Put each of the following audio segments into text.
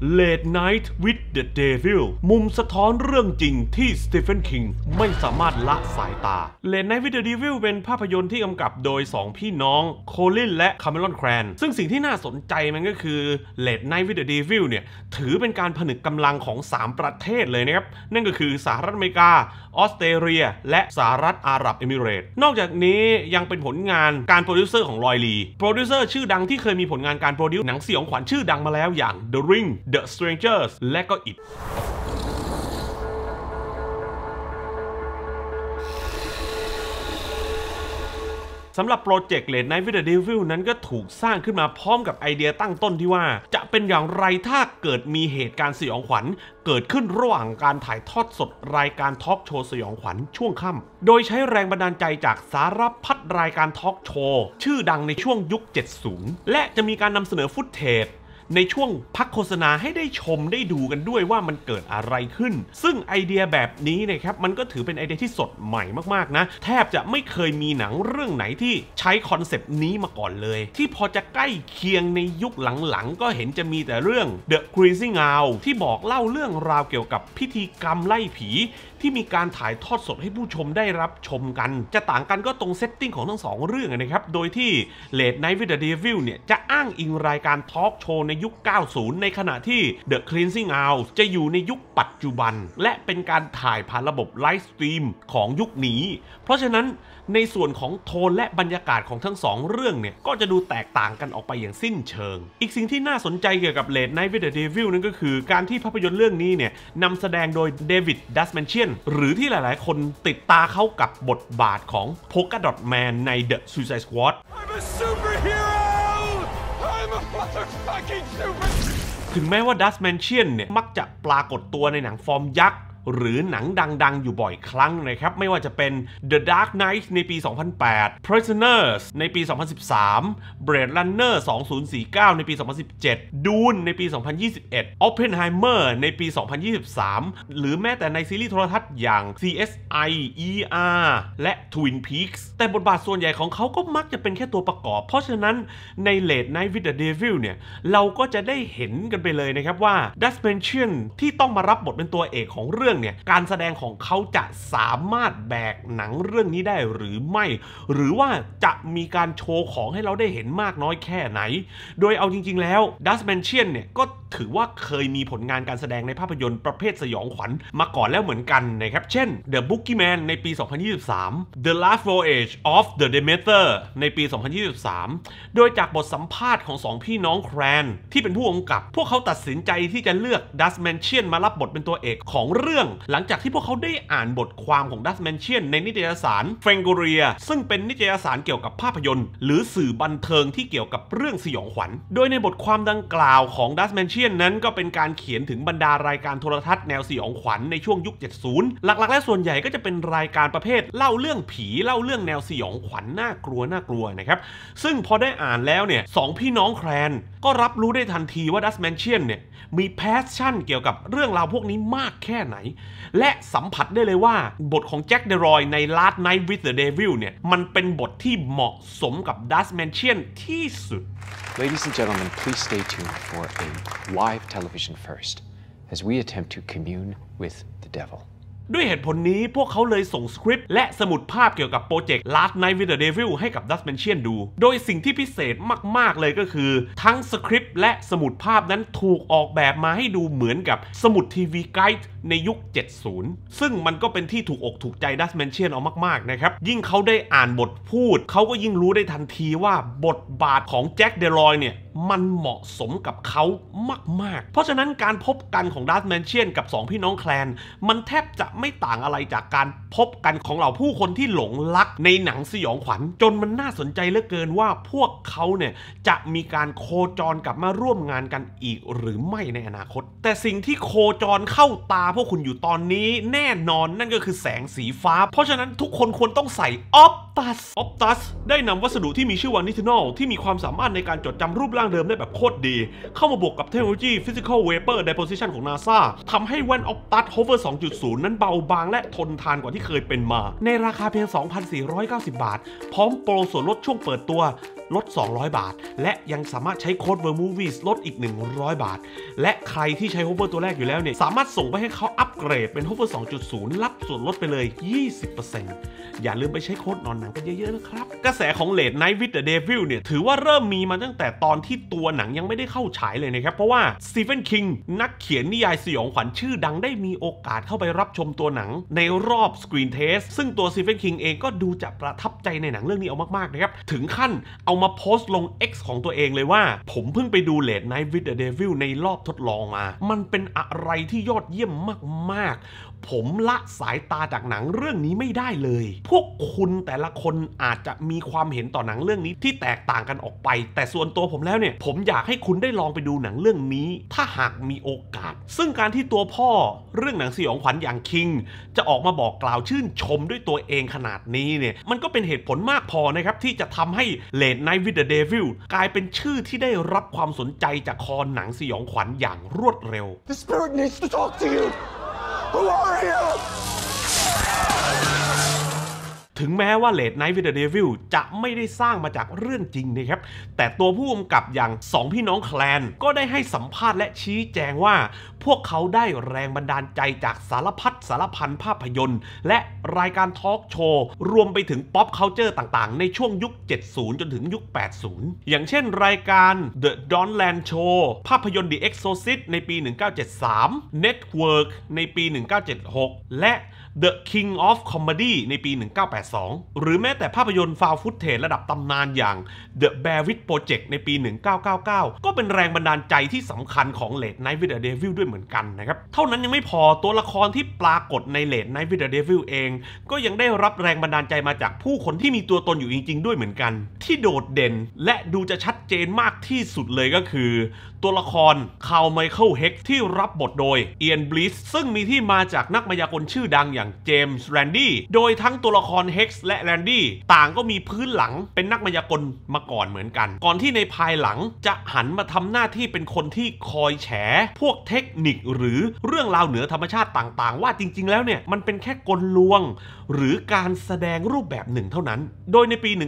Late Night with the Devil มุมสะท้อนเรื่องจริงที่สตีเฟนคิงไม่สามารถละสายตา Late Night with the Devil เป็นภาพยนตร์ที่กำกับโดย2พี่น้องโคลินและคาเมรอนแครนซึ่งสิ่งที่น่าสนใจมันก็คือ Late Night with the Devil เนี่ยถือเป็นการผนึกกำลังของ3ประเทศเลยนะครับนั่นก็คือสหรัฐอเมริกาออสเตรเลียและสหรัฐอาหรับเอมิเรตส์นอกจากนี้ยังเป็นผลงานการโปรดิวเซอร์ของลอยลีโปรดิวเซอร์ชื่อดังที่เคยมีผลงานการโปรดิวหนังสยองขวัญชื่อดังมาแล้วอย่าง The Ring The Strangers และก็ Itสำหรับโปรเจกต์ Late Night with the Devil นั้นก็ถูกสร้างขึ้นมาพร้อมกับไอเดียตั้งต้นที่ว่าจะเป็นอย่างไรถ้าเกิดมีเหตุการณ์สยองขวัญเกิดขึ้นระหว่างการถ่ายทอดสดรายการทอล์กโชว์สยองขวัญช่วงค่ำโดยใช้แรงบันดาลใจจากสารพัดรายการทอล์กโชว์ชื่อดังในช่วงยุค 70 และจะมีการนำเสนอฟุตเทจในช่วงพักโฆษณาให้ได้ชมได้ดูกันด้วยว่ามันเกิดอะไรขึ้นซึ่งไอเดียแบบนี้นะครับมันก็ถือเป็นไอเดียที่สดใหม่มากๆนะแทบจะไม่เคยมีหนังเรื่องไหนที่ใช้คอนเซปต์นี้มาก่อนเลยที่พอจะใกล้เคียงในยุคหลังๆก็เห็นจะมีแต่เรื่อง The Crazy Hour ที่บอกเล่าเรื่องราวเกี่ยวกับพิธีกรรมไล่ผีที่มีการถ่ายทอดสดให้ผู้ชมได้รับชมกันจะต่างกันก็ตรงเซตติ้งของทั้ง2เรื่องนะครับโดยที่ Late Night with the Devil เนี่ยจะอ้างอิงรายการทอล์กโชว์ในยุค 90 ในขณะที่ The Cleansing House จะอยู่ในยุคปัจจุบันและเป็นการถ่ายผ่านระบบไลฟ์สตรีมของยุคนี้เพราะฉะนั้นในส่วนของโทนและบรรยากาศของทั้ง2เรื่องเนี่ยก็จะดูแตกต่างกันออกไปอย่างสิ้นเชิงอีกสิ่งที่น่าสนใจเกี่ยวกับ Late Night with the Devil นั่นก็คือการที่ภาพยนตร์เรื่องนี้เนี่ยนำแสดงโดยเดวิดดัสแมนเชียนหรือที่หลายๆคนติดตาเข้ากับบทบาทของ Polka Dot Man ใน The Suicide Squadถึงแม้ว่าดัสแมนเชียนเนี่ยมักจะปรากฏตัวในหนังฟอร์มยักษ์หรือหนังดังๆอยู่บ่อยครั้งนะครับไม่ว่าจะเป็น The Dark Knight ในปี 2008 Prisoners ในปี 2013 Blade Runner 2049 ในปี 2017 Dune ในปี 2021 Oppenheimer ในปี 2023 หรือแม้แต่ในซีรีส์โทรทัศน์อย่าง CSI ER และ Twin Peaks แต่บทบาทส่วนใหญ่ของเขาก็มักจะเป็นแค่ตัวประกอบเพราะฉะนั้นใน Late Night with the Devil เนี่ยเราก็จะได้เห็นกันไปเลยนะครับว่า Dust Mansion ที่ต้องมารับบทเป็นตัวเอกของเรื่องการแสดงของเขาจะสามารถแบกหนังเรื่องนี้ได้หรือไม่หรือว่าจะมีการโชว์ของให้เราได้เห็นมากน้อยแค่ไหนโดยเอาจริงๆแล้ว Dust Mansion เนี่ยก็ถือว่าเคยมีผลงานการแสดงในภาพยนตร์ประเภทสยองขวัญมาก่อนแล้วเหมือนกันนะครับเช่น The Boogeyman ในปี 2023 The Last Voyage of the Demeter ในปี 2023 โดยจากบทสัมภาษณ์ของ2พี่น้องแครนที่เป็นผู้กำกับพวกเขาตัดสินใจที่จะเลือก Dust Mansion มารับบทเป็นตัวเอกของเรื่องหลังจากที่พวกเขาได้อ่านบทความของ Dust Mansion ในนิตยสาร Fangoria ซึ่งเป็นนิตยสารเกี่ยวกับภาพยนตร์หรือสื่อบันเทิงที่เกี่ยวกับเรื่องสยองขวัญโดยในบทความดังกล่าวของ Dust Mansionนั้นก็เป็นการเขียนถึงบรรดารายการโทรทัศน์แนวสยองขวัญในช่วงยุค 70 หลักๆและส่วนใหญ่ก็จะเป็นรายการประเภทเล่าเรื่องผีเล่าเรื่องแนวสยองขวัญน่ากลัวนะครับซึ่งพอได้อ่านแล้วเนี่ยสองพี่น้องแครนก็รับรู้ได้ทันทีว่า Dust Mansion เนี่ยมีแพชชั่นเกี่ยวกับเรื่องราวพวกนี้มากแค่ไหนและสัมผัสได้เลยว่าบทของแจ็คเดรอยใน Late Night with the Devil เนี่ยมันเป็นบทที่เหมาะสมกับ Dust Mansion ที่สุด Ladies and gentlemen, please stay tuned for a live television first as we attempt to commune with the devilด้วยเหตุผลนี้พวกเขาเลยส่งสคริปต์และสมุดภาพเกี่ยวกับโปรเจกต์ Late Night with the Devil ให้กับ Dust Mansion ดูโดยสิ่งที่พิเศษมากๆเลยก็คือทั้งสคริปต์และสมุดภาพนั้นถูกออกแบบมาให้ดูเหมือนกับสมุดทีวีไกด์ในยุค 70 ซึ่งมันก็เป็นที่ถูกอกถูกใจ Dust Mansion เอามากๆนะครับยิ่งเขาได้อ่านบทพูดเขาก็ยิ่งรู้ได้ทันทีว่าบทบาทของแจ็คเดรอยเนี่ยมันเหมาะสมกับเขามากๆเพราะฉะนั้นการพบกันของ Dust Mansion กับ2พี่น้องแคลนมันแทบจะไม่ต่างอะไรจากการพบกันของเหล่าผู้คนที่หลงรักในหนังสยองขวัญจนมันน่าสนใจเหลือเกินว่าพวกเขาเนี่ยจะมีการโคจรกลับมาร่วมงานกันอีกหรือไม่ในอนาคตแต่สิ่งที่โคจรเข้าตาพวกคุณอยู่ตอนนี้แน่นอนนั่นก็คือแสงสีฟ้าเพราะฉะนั้นทุกคนควรต้องใส่ออปตัสได้นำวัสดุที่มีชื่อว่านิทินอลที่มีความสามารถในการจดจำรูปร่างเดิมได้แบบโคตรดีเข้ามาบวกกับเทคโนโลยี Physical Vapor Deposition ของ NASA ทำให้แว่น Optus Hover 2.0 นั้นเบาบางและทนทานกว่าที่เคยเป็นมาในราคาเพียง 2,490 บาทพร้อมโปรส่วนลดช่วงเปิดตัว ลด200บาทและยังสามารถใช้โค้ด Vermovies ลดอีก100บาทและใครที่ใช้โฮเปอร์ตัวแรกอยู่แล้วเนี่ยสามารถส่งไปให้เขาอัปเกรดเป็นโฮเปอร์ 2.0 รับส่วนลดไปเลย 20% อย่าลืมไปใช้โค้ดนอนหนังกันเยอะๆนะครับกระแสของ Late Night with the Devil เนี่ยถือว่าเริ่มมีมาตั้งแต่ตอนที่ตัวหนังยังไม่ได้เข้าฉายเลยนะครับเพราะว่าสตีเฟนคิงนักเขียนนิยายสยองขวัญชื่อดังได้มีโอกาสเข้าไปรับชมตัวหนังในรอบ Screen Test ซึ่งตัวสตีเฟนคิงเองก็ดูจะประทับใจในหนังเรื่องนี้เอามากๆนะครับถึงขั้นเอามาโพสต์ลง X ของตัวเองเลยว่าผมเพิ่งไปดู Late Night with the Devil ในรอบทดลองมามันเป็นอะไรที่ยอดเยี่ยมมากๆผมละสายตาจากหนังเรื่องนี้ไม่ได้เลยพวกคุณแต่ละคนอาจจะมีความเห็นต่อหนังเรื่องนี้ที่แตกต่างกันออกไปแต่ส่วนตัวผมแล้วเนี่ยผมอยากให้คุณได้ลองไปดูหนังเรื่องนี้ถ้าหากมีโอกาสซึ่งการที่ตัวพ่อเรื่องหนังสยองขวัญอย่างคิงจะออกมาบอกกล่าวชื่นชมด้วยตัวเองขนาดนี้เนี่ยมันก็เป็นเหตุผลมากพอนะครับที่จะทำให้ Late Night with the Devil กลายเป็นชื่อที่ได้รับความสนใจจากคอหนังสยองขวัญอย่างรวดเร็ว The spirit needs to talk to you. Who are you?ถึงแม้ว่า Late Night with the Devil จะไม่ได้สร้างมาจากเรื่องจริงนะครับแต่ตัวผู้กำกับอย่าง2พี่น้องแคลนก็ได้ให้สัมภาษณ์และชี้แจงว่าพวกเขาได้แรงบันดาลใจจากสารพันภาพยนตร์และรายการทอล์กโชว์รวมไปถึงป๊อปคัลเจอร์ต่างๆในช่วงยุค70จนถึงยุค80อย่างเช่นรายการ The Don Land Show ภาพยนตร์ The Exorcist ในปี1973 Network ในปี1976 และThe King of Comedy ในปี1982หรือแม้แต่ภาพยนตร์ฟาวฟุตเทจระดับตำนานอย่าง The Blair Witch Project ในปี1999ก็เป็นแรงบันดาลใจที่สำคัญของ Late Night with the Devil ด้วยเหมือนกันนะครับเท่านั้นยังไม่พอตัวละครที่ปรากฏใน Late Night with the Devil เองก็ยังได้รับแรงบันดาลใจมาจากผู้คนที่มีตัวตนอยู่จริงๆด้วยเหมือนกันที่โดดเด่นและดูจะชัดเจนมากที่สุดเลยก็คือตัวละครคาร์ล ไมเคิล เฮกที่รับบทโดยเอียน บลิสซึ่งมีที่มาจากนักมายากลชื่อดังอย่างเจมส์แรนดี้โดยทั้งตัวละครเฮกซ์และแรนดี้ต่างก็มีพื้นหลังเป็นนักมายากลมาก่อนเหมือนกันก่อนที่ในภายหลังจะหันมาทำหน้าที่เป็นคนที่คอยแฉพวกเทคนิคหรือเรื่องราวเหนือธรรมชาติต่างๆว่าจริงๆแล้วเนี่ยมันเป็นแค่กลลวงหรือการแสดงรูปแบบหนึ่งเท่านั้นโดยในปี1980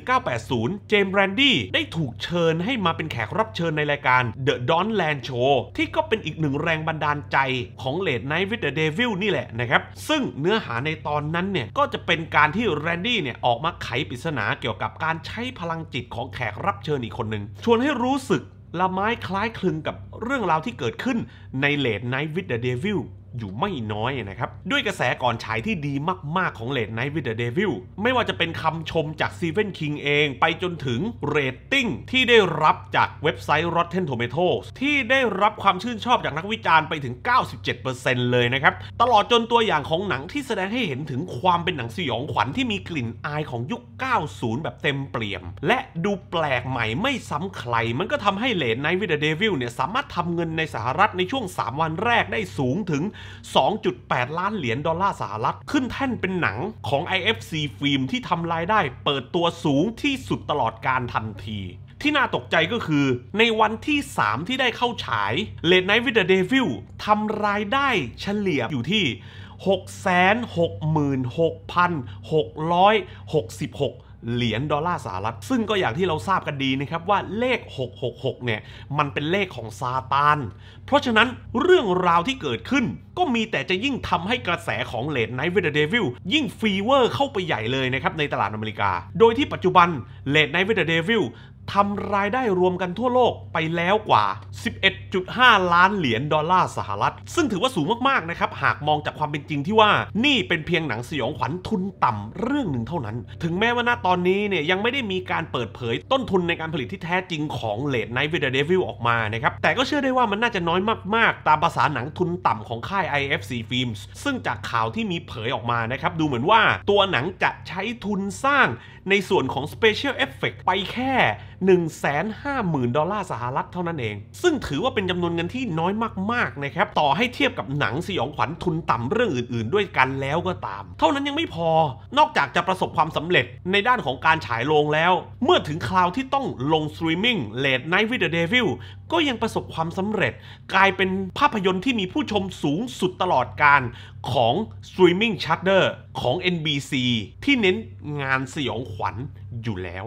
เจมส์แรนดี้ได้ถูกเชิญให้มาเป็นแขกรับเชิญในรายการ The Don Land Show ที่ก็เป็นอีกหนึ่งแรงบันดาลใจของ Late Night with the Devil นี่แหละนะครับซึ่งเนื้อหาในตอนนั้นเนี่ยก็จะเป็นการที่แรนดี้เนี่ยออกมาไขปริศนาเกี่ยวกับการใช้พลังจิตของแขกรับเชิญอีกคนหนึ่งชวนให้รู้สึกละไม้คล้ายคลึงกับเรื่องราวที่เกิดขึ้นใน Late Night with the Devilอยู่ไม่น้อยนะครับด้วยกระแสก่อนฉายที่ดีมากๆของ Late Night with the Devil ไม่ว่าจะเป็นคำชมจาก Stephen King เองไปจนถึงเรตติ้งที่ได้รับจากเว็บไซต์ Rotten Tomatoes ที่ได้รับความชื่นชอบจากนักวิจารณ์ไปถึง 97% เลยนะครับตลอดจนตัวอย่างของหนังที่แสดงให้เห็นถึงความเป็นหนังสยองขวัญที่มีกลิ่นอายของยุค 90 แบบเต็มเปี่ยมและดูแปลกใหม่ไม่ซ้ำใครมันก็ทำให้ Late Night with the Devil เนี่ยสามารถทำเงินในสหรัฐในช่วง3วันแรกได้สูงถึง$2.8 ล้านขึ้นแท่นเป็นหนังของ IFC ฟิล์มที่ทำรายได้เปิดตัวสูงที่สุดตลอดการทันทีที่น่าตกใจก็คือในวันที่3ที่ได้เข้าฉาย Late Night with the Devil ทำรายได้เฉลี่ยอยู่ที่ 666,666$66ซึ่งก็อย่างที่เราทราบกันดีนะครับว่าเลข666เนี่ยมันเป็นเลขของซาตานเพราะฉะนั้นเรื่องราวที่เกิดขึ้นก็มีแต่จะยิ่งทำให้กระแสของ Late Night with the Devil ยิ่งฟีเวอร์เข้าไปใหญ่เลยนะครับในตลาดอเมริกาโดยที่ปัจจุบัน Late Night with the Devil ทำรายได้รวมกันทั่วโลกไปแล้วกว่า 11.5 ล้าน$11.5 ล้านซึ่งถือว่าสูงมากๆนะครับหากมองจากความเป็นจริงที่ว่านี่เป็นเพียงหนังสยองขวัญทุนต่ำเรื่องหนึ่งเท่านั้นถึงแม้ว่าณตอนนี้เนี่ยยังไม่ได้มีการเปิดเผยต้นทุนในการผลิตที่แท้จริงของ Late Night with the Devil ออกมานะครับแต่ก็เชื่อได้ว่ามันน่าจะน้อยมากๆตามภาษาหนังทุนต่ำของค่าย IFC Films ซึ่งจากข่าวที่มีเผยออกมานะครับดูเหมือนว่าตัวหนังจะใช้ทุนสร้างในส่วนของ Special Effect ไปแค่$150,000เท่านั้นเองซึ่งถือว่าเป็นจำนวนเงินที่น้อยมากๆนะครับต่อให้เทียบกับหนังสยองขวัญทุนต่ำเรื่องอื่นๆด้วยกันแล้วก็ตามเท่านั้นยังไม่พอนอกจากจะประสบความสำเร็จในด้านของการฉายโรงแล้วเมื่อถึงคราวที่ต้องลงสตรีมมิ่ง Late Night with the Devil ก็ยังประสบความสำเร็จกลายเป็นภาพยนตร์ที่มีผู้ชมสูงสุดตลอดการของสตรีมมิ่งชัตเตอร์ของ NBC ที่เน้นงานสยองขวัญอยู่แล้ว